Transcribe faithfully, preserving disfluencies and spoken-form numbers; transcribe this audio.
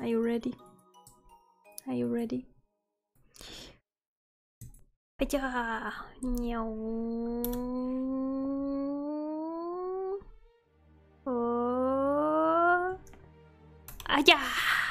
Are you ready? Are you ready? Aja! Oh! Aja!